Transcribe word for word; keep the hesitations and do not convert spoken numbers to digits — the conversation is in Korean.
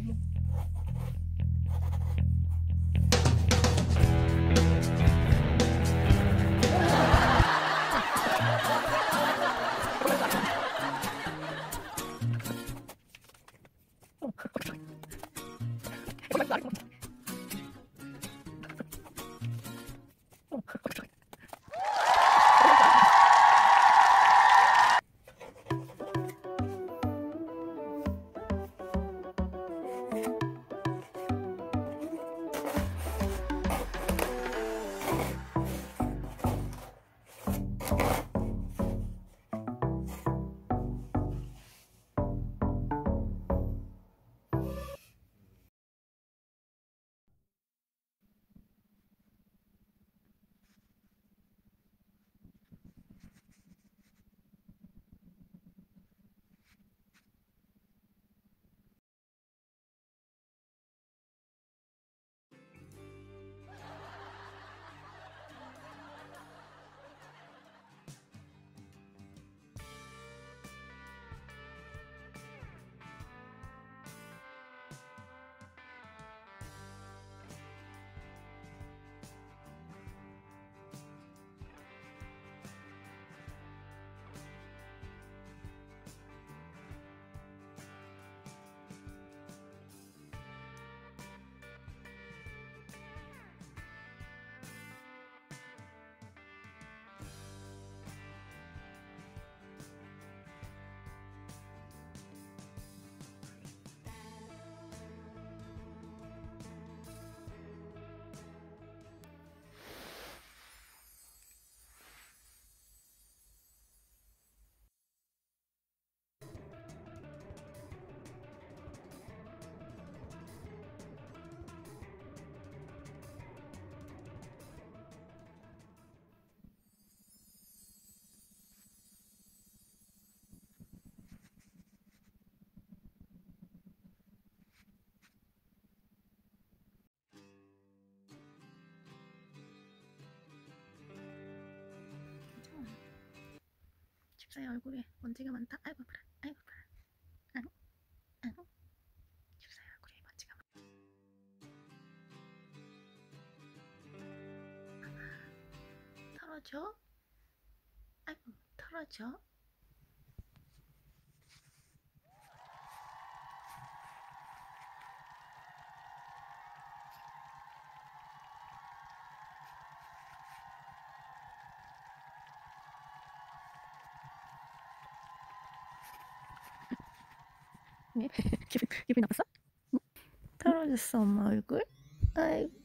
him. 집사의 얼굴에 먼지가 많다. 아이고 아파라. 아이고 아파라. 아이고. 아이고. 집사의 얼굴에 먼지가 많다. 털어줘. 아이고 털어줘. 기분, 기분 나빴어? 응? 털어줬어 엄마 얼굴? 아이고